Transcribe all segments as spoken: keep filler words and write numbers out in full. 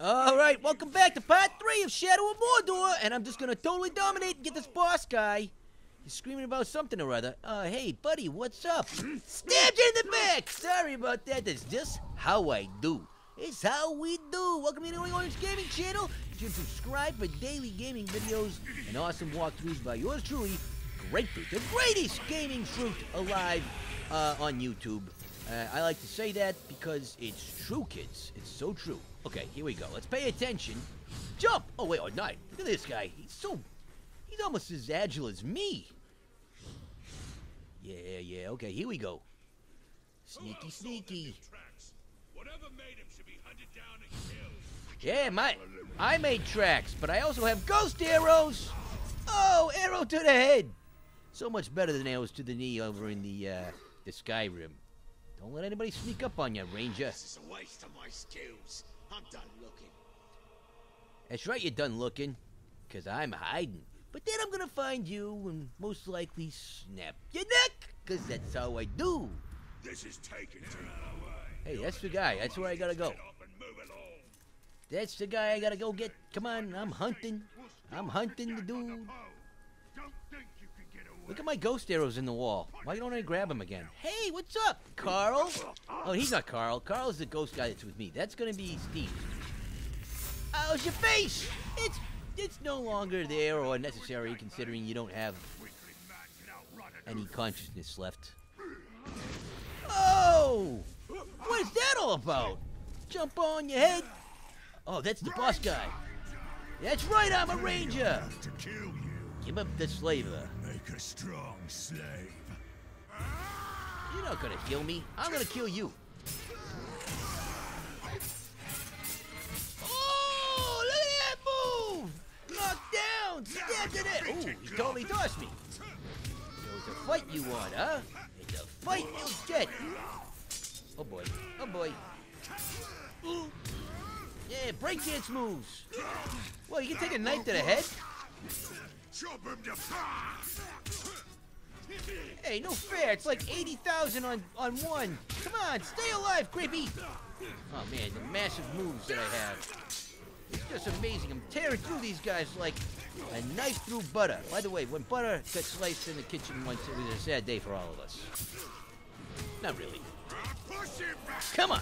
Alright, welcome back to part three of Shadow of Mordor, and I'm just gonna totally dominate and get this boss guy. He's screaming about something or other. Uh, hey, buddy, what's up? Stabbed you in the back! Sorry about that, that's just how I do. It's how we do. Welcome to the Annoying Orange Gaming channel. You should subscribe for daily gaming videos and awesome walkthroughs by yours truly, Grapefruit, the greatest gaming fruit alive uh, on YouTube. Uh, I like to say that because it's true, kids. It's so true. Okay, here we go. Let's pay attention. Jump! Oh, wait, oh, night. Look at this guy. He's so... He's almost as agile as me. Yeah, yeah, okay, here we go. Sneaky, sneaky. Whatever made him should be hunted down and killed. Yeah, my, I made tracks, but I also have ghost arrows. Oh, arrow to the head. So much better than arrows to the knee over in the, uh, the Skyrim. Don't let anybody sneak up on you, Ranger. This is a waste of my skills. I'm done looking. That's right, you're done looking, because I'm hiding. But then I'm going to find you and most likely snap your neck, because that's how I do. This is taking too long. Hey, that's the guy. That's where I gotta go. That's the guy I gotta go get. Come on, I'm hunting. I'm hunting the dude. Look at my ghost arrows in the wall. Why don't I grab him again? Hey, what's up, Carl? Oh, he's not Carl. Carl's the ghost guy that's with me. That's gonna be Steve. How's your face? It's it's no longer there or necessary, considering you don't have any consciousness left. Oh! What is that all about? Jump on your head. Oh, that's the boss guy. That's right, I'm a ranger. Give up the slaver. Make a strong slave. You're not gonna kill me. I'm gonna kill you. Oh, look at that move! Knocked down, stabbed in it. Ooh, he totally tossed me. So it's a fight you want, huh? It's a fight you'll get. Oh boy, oh boy. Ooh. Yeah, breakdance moves. Well, you can take a knife to the head. Hey, no fair, it's like eighty thousand on, on one. Come on, stay alive, creepy. Oh man, the massive moves that I have. It's just amazing, I'm tearing through these guys like a knife through butter. By the way, when butter got sliced in the kitchen once, it was a sad day for all of us. Not really. Come on!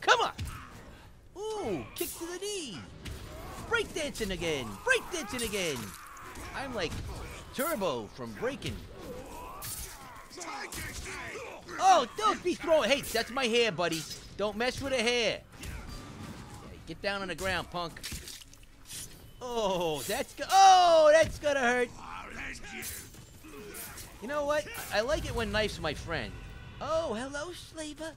Come on! Ooh! Kick to the knee! Breakdancing again! Breakdancing again! I'm like Turbo from Breaking. Oh, don't be throwing! Hey, that's my hair, buddy! Don't mess with the hair! Hey, get down on the ground, punk! Oh, that's go- Oh, that's gonna hurt! You know what? I, I like it when knife's my friend. Oh, hello, slaver!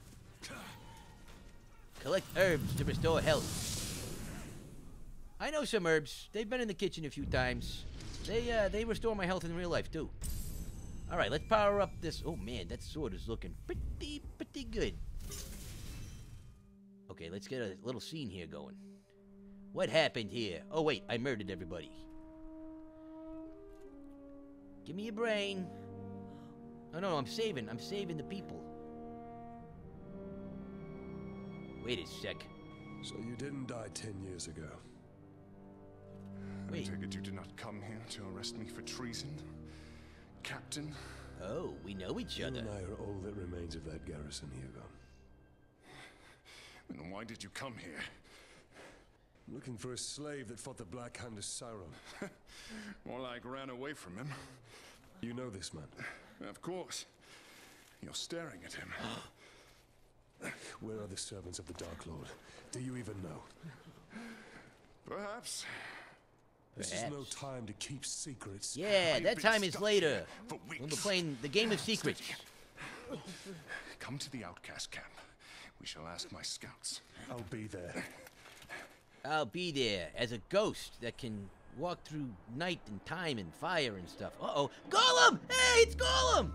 Collect herbs to restore health. I know some herbs. They've been in the kitchen a few times. They uh, they restore my health in real life too. All right, let's power up this. Oh man, that sword is looking pretty pretty good. Okay, let's get a little scene here going. What happened here? Oh wait, I murdered everybody. Give me your brain. Oh no, I'm saving. I'm saving the people. Wait a sec. So you didn't die ten years ago. Wait. I take it you did not come here to arrest me for treason, Captain? Oh, we know each other. You and I are all that remains of that garrison, Hugo. Then why did you come here? I'm looking for a slave that fought the Black Hand of Cyril. More like ran away from him. You know this man? Of course. You're staring at him. Where are the servants of the Dark Lord? Do you even know? Perhaps. This Perhaps. is no time to keep secrets. Yeah, that time is later. We'll be playing the game of secrets. Come to the outcast camp. We shall ask my scouts. I'll be there. I'll be there as a ghost that can walk through night and time and fire and stuff. Uh-oh. Gollum! Hey, it's Gollum!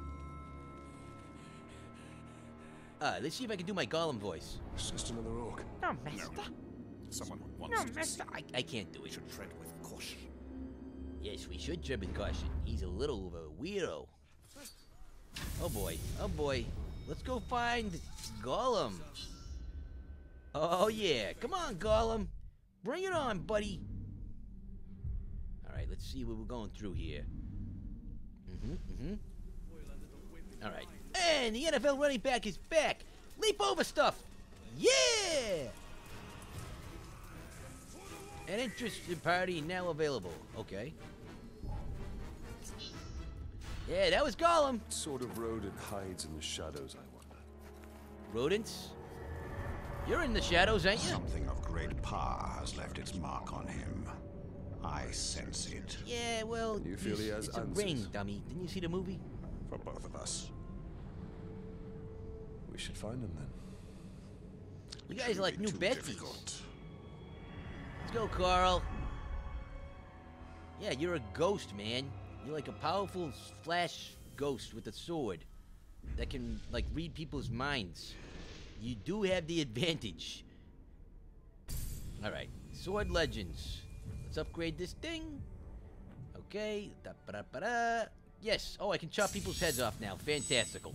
Uh, let's see if I can do my Gollum voice. It's just another orc. No, master. No. Someone wants no, master. I, I can't do it. We should tread with caution. Yes, we should tread with caution. He's a little of a weirdo. Oh boy, oh boy. Let's go find Gollum. Oh yeah, come on, Gollum. Bring it on, buddy. All right, let's see what we're going through here. Mm-hmm, mm-hmm. All right. And the N F L running back is back. Leap over stuff. Yeah! An interested party now available. Okay. Yeah, that was Gollum. What sort of rodent hides in the shadows, I wonder? Rodents? You're in the shadows, ain't you? Something of great power has left its mark on him. I sense it. Yeah, well, you feel he has it's a ring, dummy. Didn't you see the movie? For both of us. We should find him, then. You guys are like new Betsy's. Let's go, Carl. Yeah, you're a ghost, man. You're like a powerful flash ghost with a sword that can, like, read people's minds. You do have the advantage. Alright, Sword Legends. Let's upgrade this thing. Okay. Da -ba -da -ba -da. Yes. Oh, I can chop people's heads off now. Fantastical.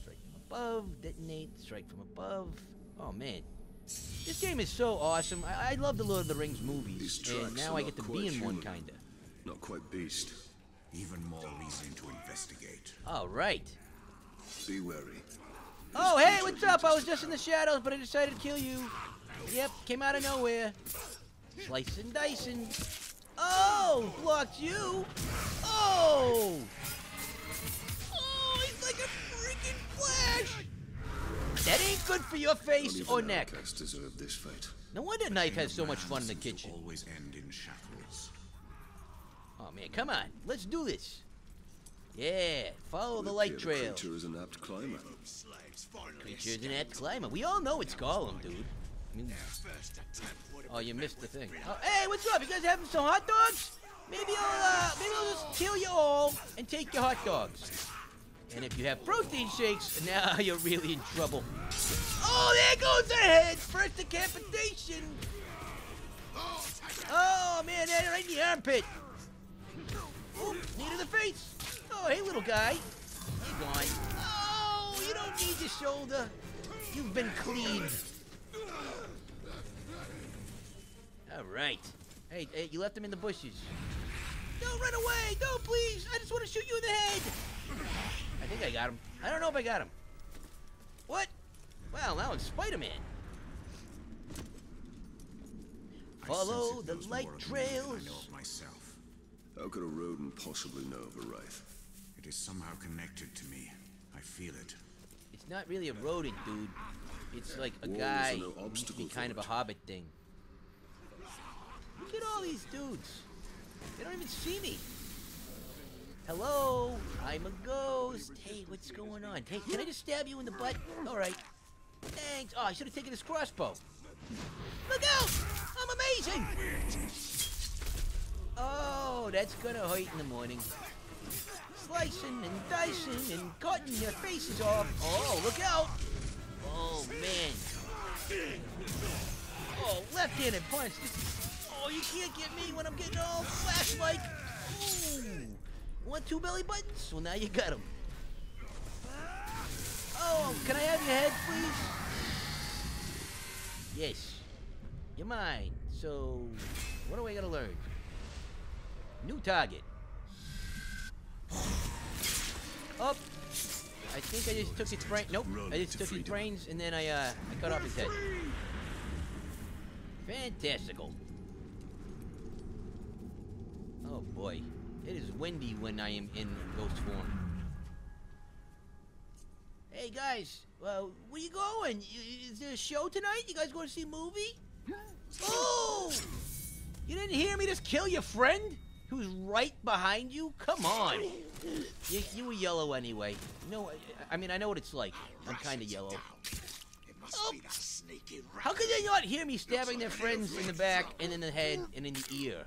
Strike from above. Detonate. Strike from above. Oh, man. This game is so awesome. I, I love the Lord of the Rings movies. And now I get to be in human. One, kinda. Not quite beast. Even more reason to investigate. Alright. Be wary. Oh, hey, what's up? I was just in the shadows, but I decided to kill you. Yep, came out of nowhere. Slicing, dicing. Oh, blocked you. Oh. Oh, he's like a freaking flash. That ain't good for your face or neck. Deserve this fight. No wonder Knife has so much fun in the kitchen. Always end in shackles. Oh man, come on, let's do this. Yeah, follow the light trail. Creature is an apt climber. Creature is an apt climber. We all know it's Gollum, dude. I mean, oh, you missed the thing. Oh, hey, what's up? You guys having some hot dogs? Maybe I'll, uh, maybe I'll just kill you all and take your hot dogs. And if you have protein shakes, now you're really in trouble. Oh, there goes the head. First decapitation. Oh man, that's right in the armpit. Oops, knee to the face. Oh, hey, little guy. You're gone. Oh, you don't need your shoulder. You've been cleaned. All right. Hey, hey, you left him in the bushes. Don't run away. Don't, please. I just want to shoot you in the head. I think I got him. I don't know if I got him. What? Well, now I'm Spider-Man. Follow the light trails. I know of myself. How could a rodent possibly know of a wraith? It is somehow connected to me. I feel it. It's not really a rodent, dude. It's like a guy, kind of a hobbit thing. Look at all these dudes. They don't even see me. Hello, I'm a ghost. Hey, what's going on? Hey, can I just stab you in the butt? All right. Thanks. Oh, I should have taken this crossbow. Look out! I'm amazing! Oh, that's gonna hurt in the morning. Slicing and dicing and cutting your faces off. Oh, look out! Oh, man. Oh, left-handed punch. Oh, you can't get me when I'm getting all flash-like. Ooh. Want two belly buttons? Well, now you got them. Oh, can I have your head, please? Yes. You're mine. So, what do I gotta learn? New target. Up. I think I just took his brain. Nope. I just took his brains and then I uh I cut off his head. Fantastical. Oh boy. It is windy when I am in ghost form. Hey guys, well, where you going? Is there a show tonight? You guys going to see a movie? Oh! You didn't hear me just kill your friend? Who's right behind you? Come on! You, you were yellow anyway. No, I, I mean, I know what it's like. I'm kinda yellow. Oh. How could they not hear me stabbing their friends in the back, and in the head, and in the ear?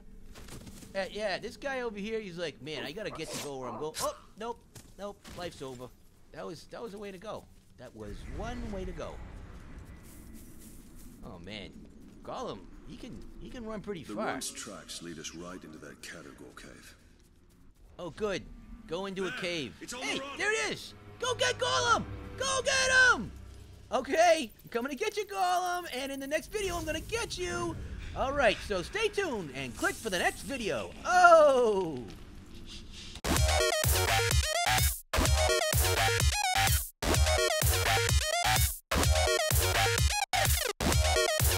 Uh, yeah, this guy over here, he's like, man, I gotta get to go where I'm going. Oh, nope, nope, life's over. That was that was a way to go. That was one way to go. Oh man, Gollum, he can he can run pretty far. The one's tracks lead us right into that Catagor cave. Oh good, go into a cave. Hey, there it is. Go get Gollum. Go get him. Okay, I'm coming to get you, Gollum, and in the next video, I'm gonna get you. All right, so stay tuned and click for the next video. Oh!